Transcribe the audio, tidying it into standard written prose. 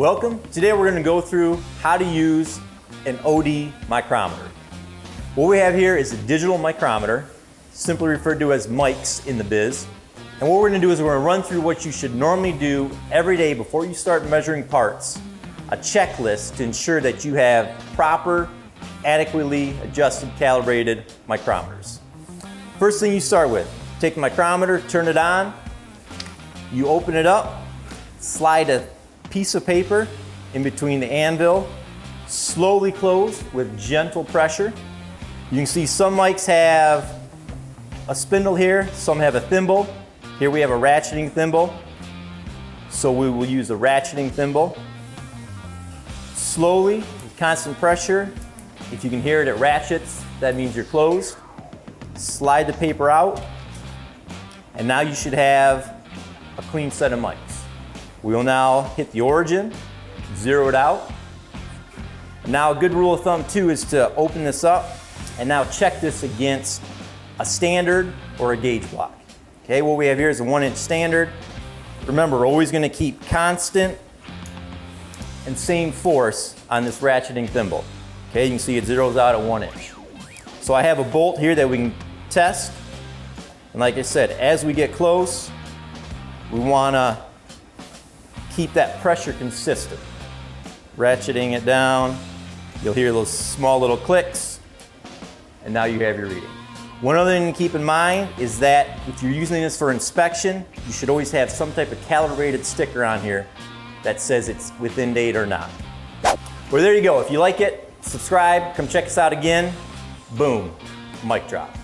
Welcome. Today we're going to go through how to use an OD micrometer. What we have here is a digital micrometer, simply referred to as mics in the biz. And what we're going to do is we're going to run through what you should normally do every day before you start measuring parts, a checklist to ensure that you have proper, adequately adjusted, calibrated micrometers. First thing you start with, take the micrometer, turn it on, you open it up, slide a piece of paper in between the anvil, slowly close with gentle pressure. You can see some mics have a spindle here, some have a thimble. Here we have a ratcheting thimble, so we will use a ratcheting thimble. Slowly, constant pressure. If you can hear it, it ratchets. That means you're closed. Slide the paper out, and now you should have a clean set of mics. We will now hit the origin, zero it out. Now a good rule of thumb too is to open this up and now check this against a standard or a gauge block. Okay, what we have here is a 1-inch standard. Remember, we're always going to keep constant and same force on this ratcheting thimble. Okay, you can see it zeroes out at 1 inch. So I have a bolt here that we can test. And like I said, as we get close, we want to keep that pressure consistent. Ratcheting it down, you'll hear those small little clicks, and now you have your reading. One other thing to keep in mind is that if you're using this for inspection, you should always have some type of calibrated sticker on here that says it's within date or not. Well, there you go. If you like it, subscribe, come check us out again. Boom, mic drop.